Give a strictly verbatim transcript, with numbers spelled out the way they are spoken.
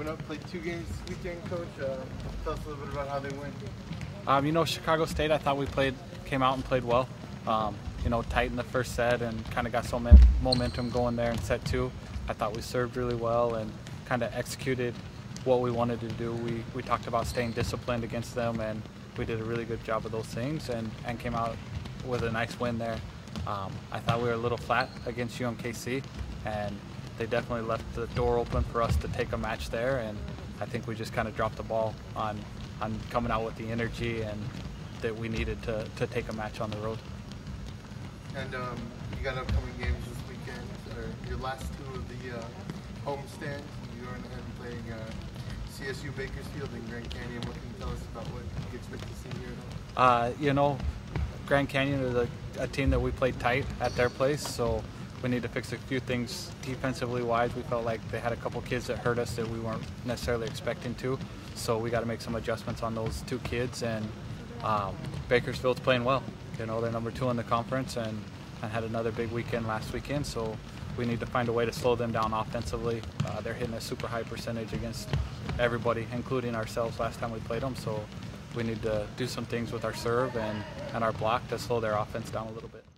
went up, played two games this weekend, Coach. Uh, tell us a little bit about how they went. Um, you know, Chicago State, I thought we played, came out and played well. Um, you know, tight in the first set and kind of got some momentum going there in set two. I thought we served really well and kind of executed what we wanted to do. We, we talked about staying disciplined against them, and we did a really good job of those things and, and came out with a nice win there. Um, I thought we were a little flat against U M K C, and they definitely left the door open for us to take a match there, and I think we just kind of dropped the ball on, on coming out with the energy and that we needed to, to take a match on the road. And um, you got upcoming games this weekend, or your last two of the uh, home stands. You're going ahead and playing uh, C S U Bakersfield and Grand Canyon. What can you tell us about what you expect to see here at home? Uh, you know, Grand Canyon is a, a team that we played tight at their place, so we need to fix a few things defensively wise. We felt like they had a couple kids that hurt us that we weren't necessarily expecting to, so we got to make some adjustments on those two kids. And um, Bakersfield's playing well. You know, they're number two in the conference and, and had another big weekend last weekend, so we need to find a way to slow them down offensively. Uh, they're hitting a super high percentage against everybody, including ourselves last time we played them, so we need to do some things with our serve and, and our block to slow their offense down a little bit.